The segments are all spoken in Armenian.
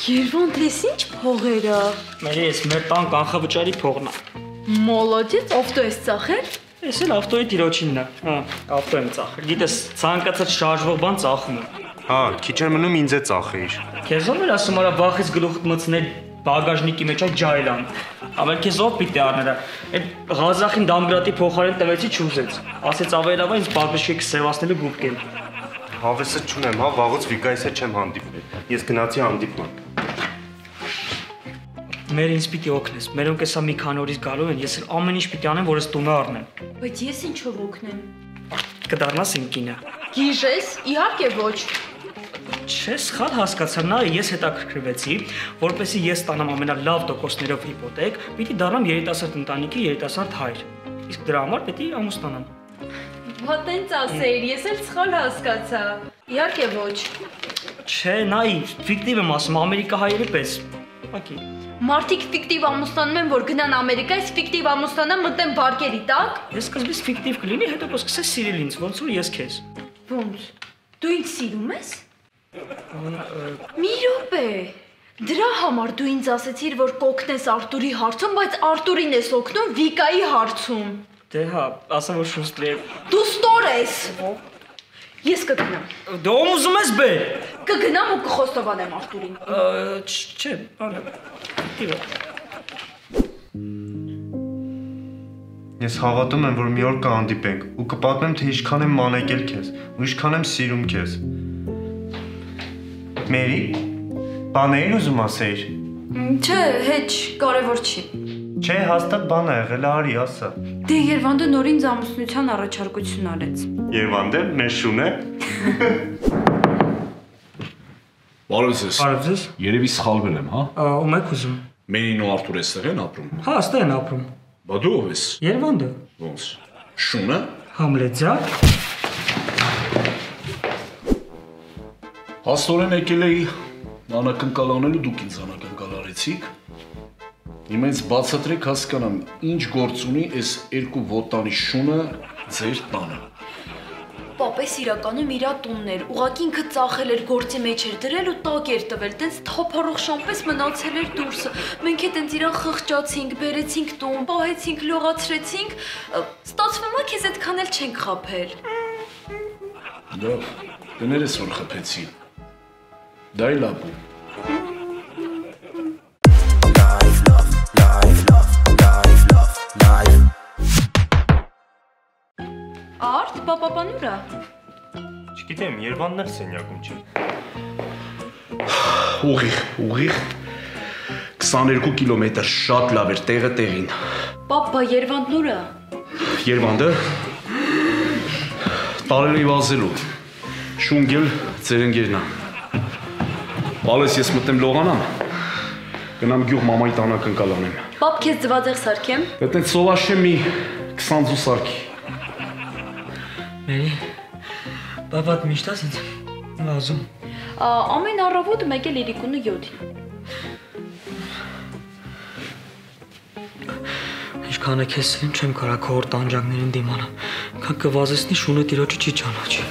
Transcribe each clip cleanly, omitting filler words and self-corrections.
Երվանդ ես ինչ փողերա։ Մերի ես մեր տան կանխավճարի փողն է։ Մոլոդից ավտո ես ծախել։ Ես էլ ավտոյի տիրոջինն է։ Հա, ավտո եմ ծախել։ Գիտես, ցանկացած շարժվող բան ծախում եմ։ Հա, քիչ էր մնում ինձ է ծախեիր։ Քեզ ով էր ասում արա վախից գլուխդ մտցնել բագաժնիկի մեջ այդ ջայլան։ Ամեն քեզ ով պիտի առներա։ Այդ ղազախին դամգրատի փոխարեն տվեցի չուզեց։ Ասեց ավելավ ինձ բաբեշիկ սևացնելու գուբկեն։ Հավեսը չունեմ, հա, վաղուց վիկայսը չեմ հանդիպել։ Ես գնացի հանդիպման։ Մեր ինձ պիտի օգնես, մերոնք էսա մի քանորից գալու են, ես էլ ամեն ինչ պիտի անեմ, որ ես տունը առնեմ։ Բայց ես ինչով օգնեմ։ Կդառնաս իմ կինը։ Գիժես, իհարկե ոչ։ Չես սխալ հասկացա, նա ես հետաքրքրվեցի, որպեսզի ես ստանամ ամենալավ տոկոսներով հիպոթեք, պիտի դառնամ երիտասարդ ընտանիքի երիտասարդ հայր։ Իսկ դրա համար պետք է ամուսնանամ։ Հա տենց ասեիր, ես էլ սխալ հասկացա։ Իհարկե ոչ։ Չէ, նա ֆիկտիվ եմ ասում, ամերիկահայերի պես։ Ակի։ Մարդիկ ֆիկտիվ ամուսնանում են, որ գնան Ամերիկա, իսկ ֆիկտիվ ամուսնանան մտեն բարգերի տակ։ Ես սկզբից ֆիկտիվ կլինի, հետո կսկսես սիրել ինձ, ոնց որ ես քեզ։ Ոնց։ Դու ինձ սիրում ես։ Մի րոպե։ Դրա համար դու ինձ ասացիր, որ կօգնես Արտուրի հարցում, բայց Արտուրին ես օգնում Վիկայի հարցում։ Դե հա, ասա որ շուտ լե։ Դու ստոր ես։ Ես կգնամ։ Դու ում ուզում ես բե։ Կգնամ ու կխոստովանեմ Արտուրին։ Չէ, բանը։ Ես հավատում եմ, որ մի օր կհանդիպենք ու կպատմեմ, թե ինչքան եմ մանեկել քեզ ու ինչքան եմ սիրում քեզ։ Մերի, բան էիր ուզում ասեիր։ Չէ, հեչ, կարևոր չի։ Չէ, հաստատ բան ա եղել, արի ասա։ Դե Երվանդը նոր ինձ ամուսնության առաջարկություն արեց։ Երվանդը մեր շուն է։ Բարևձեզ։ Բարևձեզ։ Երևի սխալ գնեմ, հա։ Ում եք ուզում։ Մերին ու Արտուր ես ստեղ են ապրում։ Հա, ստեղ են ապրում։ Բա դու ով ես։ Երևանն։ Ոնց։ Շունը։ Համլեծա։ Հաստորեն եկել էի անակնկալ անելու, դուք ինձ անակնկալ արեցիք։ Հիմա ինձ բացատրեք, հասկանամ, ինչ գործ ունի այս երկու ոտանի շունը ձեր տանը։ Պապես իրականում իրա տունն էր, ուղղակի ինքը ծախել էր, գործի մեջ էր դրել ու տակ էր տվել, տենց թափառող շամպես մնացել էր դուրսը։ Մենք էլ տենց իրան խղճացինք, բերեցինք տուն, պահեցինք, լողացրեցինք, ստացվում է քեզ այդքան էլ չենք խփել։ Դա դներս որ խփեցին։ Դա էլ ապու։ Life love, life love, life love, life Արդ, պապապան ուրա։ Չգիտեմ, Երևանն էլ սենյակում չի։ Ուղիղ, ուղիղ 22 կիլոմետր, շատ լավ էր տեղը տեղին։ Պապա, Երևանն ուրա։ Երևանը տարելու իվազելու։ Շունգել ձեր ընկերն է։ Բալես ես մտեմ լողանամ։ Գնամ գյուղ մամայի տան ակնկալ անեմ։ Պապ, քեզ ձվածեղ սարքեմ։ Դե տենց սովաշեմ մի 20 ձու սարքի։ Մերի, պապատ միշտ աս ինձ, վազում։ Ամեն առավոտ մեկ էլ 37-ին։ Ինչքան է քեզ սիրում, չեմ կարա քո հոր տանջանքներին դիմանամ, քան կվազեցնի շունը տիրոջը չի ճանաչի։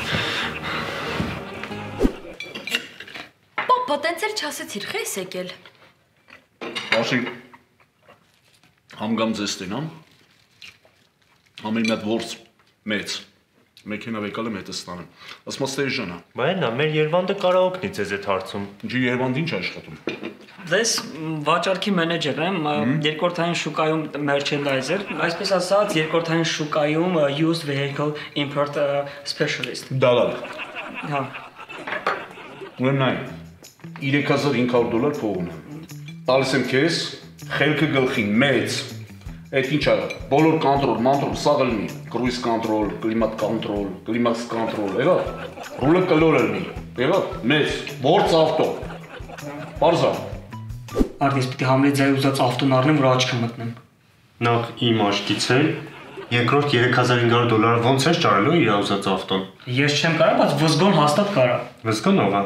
Պապա, տենց էլ չասեցիր, խես եկել։ Աշի, հանգամ ձեզ տենամ, ամեն մետ որձ մեծ։ Մեքենա վեկալը մետ է ստանում։ Ասմա ստեժանա։ Բա էն է, մեր Երևանը կարա օգնի ձեզ այդ հարցում։ Ինչի Երևանը ինչ աշխատում։ Ձեզ վաճառքի մենեջեր եմ, երկրորդային շուկայում merchandiser, այսպես ասած, երկրորդային շուկայում used vehicle import specialist։ Դալալ։ Հա։ Ուրեմն այ 3500 դոլար փող ունեմ։ Տալիս եմ քեզ, խելքը գլխին մեծ։ Այդ ինչ ա, բոլոր կոնտրոլ, մանտրոլ, սաղ ելնի, կրույս կոնտրոլ, կլիմատ կոնտրոլ, կլիմաքս կոնտրոլ, էվա, ռուլը կլոր ելնի, էվա, մեզ, որց ավտո, պարզա։ Արդ ես պիտի Համլեծայի ուզած ավտոն առնեմ, որ աչքը մտնեմ։ Նախ իմ աչքից է, երկրորդ 3500 դոլարը ոնց ես ճարելու իր ուզած ավտոն։ Ես չեմ կարա, բայց Վզգոն հաստատ կարա։ Վզգոն ով է։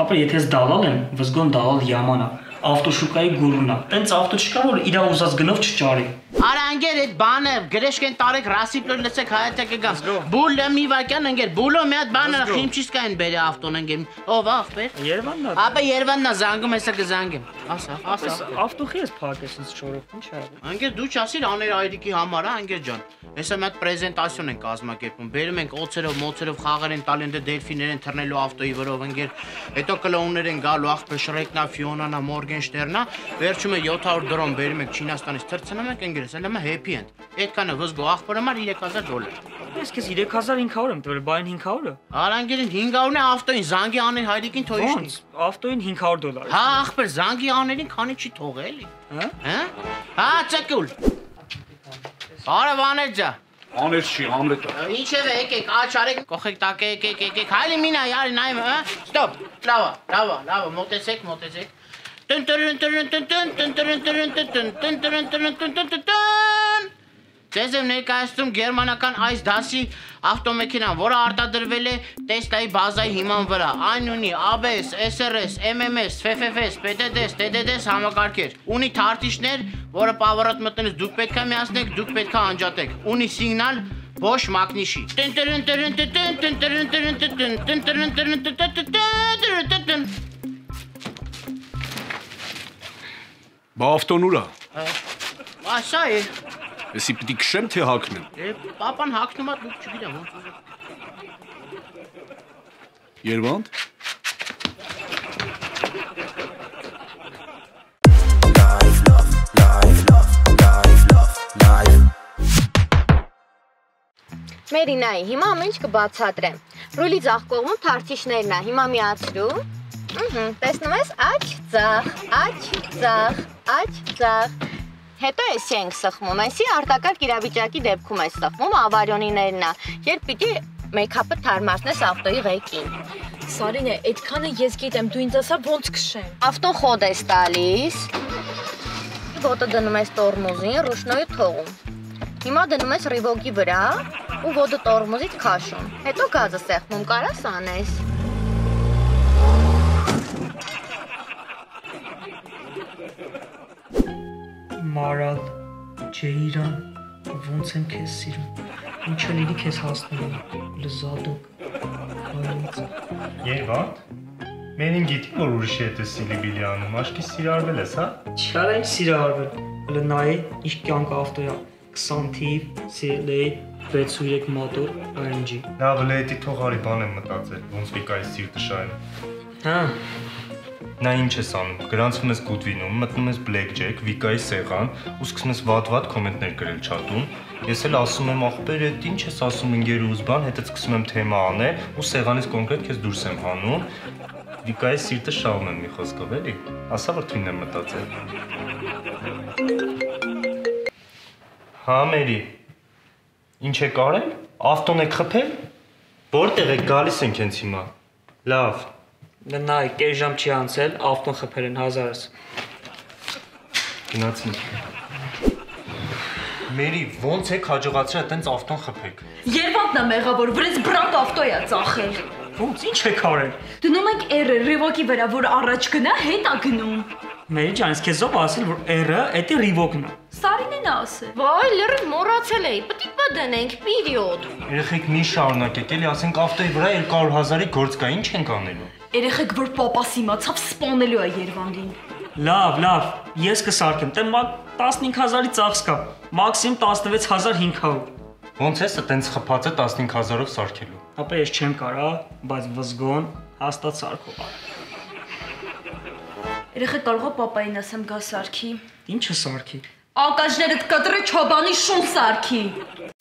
Ապա եթե ես դալալ եմ, Վզգոն դալալ Յամանն է, ավտոշուկայի գուրուն է։ Տենց ավտո չկա, որ իր ուզած գնով չճարի։ Արա ընկեր այդ բանը գրեշկեն տարեք ռասիպ լսեք հայատյակը գամ բուլ մի վարքյան ընկեր բուլո մի հատ բանը խիմչիսկային բերի ավտոն ընկեր ով ախպեր Երևանն է ապա Երևանն է զանգում հեսա կզանգեմ ասա ասա ավտո քես փակես ինձ չորով ի՞նչ արի ընկեր դու չասիր աներ այրիկի համար հա ընկեր ջան հեսա մի հատ պրեզենտացիոն են կազմակերպում բերում ենք օծերով մոցերով խաղեր են տալու ընդ դելֆիներ են թռնելու ավտոյի վրով ընկեր հետո կլոուներ են գալու ախպեր շրեկնա ֆիոնանա մորգենշտերնա վերջում է 700 դրոն բերում ենք Չինաստանից թռցնում ենք ընկեր Սա լամա happy end. Այդքանը վզգո աղբորը մար $3000. Ես քեզ 3500 եմ տվել, բայն 500-ը։ Արանքերին 500-ն է ավտոին զանգի աներ հայրիկին թողիշնի։ Ոնց, ավտոին $500։ Հա, աղբեր զանգի աներին քանի չի թողե էլի։ Հա։ Հա։ Հա, ցեկուլ։ Բարև անեջա։ Աներ չի, ամլետը։ Ինչևէ, եկեք, աչ արեք, կողեք տակ եկեք, եկեք։ Հայլի մինա, յարի նայեմ, հա։ Ստոպ։ Լավա, լավա, լավա, մոտեցեք, մոտեցեք։ Tın tırın tırın tın tın tın tırın tırın tın tın tın tırın tırın tın tın tın tın Ձեզեմ ներկայացնում գերմանական այս դասի ավտոմեքենան, որը արտադրվել է Tesla-ի բազայի հիման վրա։ Այն ունի ABS, SRS, MMS, FFS, PTDS, TDDS համակարգեր։ Ունի թարթիչներ, որը պավառոտ մտնելուց դուք պետք է միացնեք, դուք պետք է անջատեք։ Ունի սիգնալ Boş մագնիշի։ Բա ավտոն ուր է։ Ասա է։ Եսի պիտի քշեմ թե հագնեմ։ Է, պապան հագնում է, դուք չգիտեմ ոնց։ Երևան։ Life love, life love, life love, life։ Մերինայ, հիմա ամեն ինչ կբացատրեմ։ Ռուլի ցախ կողմում թարթիշներն է, հիմա միացրու։ Ահա, տեսնում ես, աջ, ցախ, աջ, ցախ։ Աջ-ձախ, հետո ես ենք սխմում, այսի արտակարգ իրավիճակի դեպքում ես սխմում, ավարյոնիներն է, երբ պիտի մեյքափը թարմացնես ավտոյի ղեկին։ Սարինե, այդքանը ես գիտեմ, դու ինձ ասա ոնց քշեմ։ Ավտոն խոդ ես տալիս, ոտը դնում ես տորմոզին, ռուշնոյի թողում։ Հիմա դնում ես ռիվոկի վրա ու ոտը տորմոզից քաշում։ Հետո գազը սեղմում, կարաս անես։ Maral, Ceyran, ոնց եմ քեզ սիրում։ Ինչ էլ իրի քեզ հասնում եմ, լզադուկ, հայոց։ Երևանդ, մենին գիտի որ ուրիշի հետ է սիրելի անում, աշկի սիրարվել ես, հա։ Չարեն սիրարվել, հələ նայե, իսկ կյանքը ավտոյա 20 թիվ, CLA 63 մոտոր AMG։ Նա վլեդի թողարի բան եմ մտածել, ոնց եկա այս սիրտը շայլը։ Հա։ Նա ինչ ես անում, գրանցվում ես գուտվինում, մտնում ես բլեքջեք, վիկայի սեղան ու սկսում ես վատ-վատ կոմենտներ գրել չատում, ես էլ ասում եմ ախպեր, էդ ինչ ես ասում ընկերուս բան, հետո սկսում եմ թեմա անել ու սեղանից կոնկրետ քեզ դուրս եմ հանում, վիկայի սիրտը շահում եմ մի խոսքով, էլի, ասա որ թույն եմ մտածել։ Հա մերի, ինչ եք արել, ավտոն եք խփել, որտեղ եք գալիս ենք հենց հիմա, լավ Նայ, կես ժամ չի անցել, ավտոն խփել են 1000-ից։ Գնացի։ Մերի, ո՞նց եք հաջողացրել այդտենց ավտոն խփեք։ Երևանն է մեղավոր, որ այս բրատ ավտոյ է ծախել։ Ո՞նց, ի՞նչ եք արել։ Դնում եք R-ը Revoke-ի վրա, որ առաջ գնա, հետ է գնում։ Մերի ջան, ես քեզ ով ասել, որ R-ը էտի Revoke-ն է։ Սարինեն ասել։ Վայ, լրիվ մոռացել էի, պետք է բդանենք, period։ Երեխեք մի շարունակեք, էլի ասենք ավտոյի վրա 200,000-ի գործ կա, ի՞նչ ենք անելու։ Երեխեք որ պապաս իմացավ սպանելու է Երևանին։ Լավ, լավ, ես կսարքեմ, տեմ 15000-ի ծախս կա, մաքսիմում 16500։ Ոնց ես այտենց խփածը 15000-ով սարքելու։ Ապա ես չեմ կարա, բայց վզգոն հաստատ սարքով արա։ Երեխե կարող է պապային ասեմ գա սարքի։ Ինչը սարքի։ Ակաժներդ կտրի չոբանի շուն սարքի։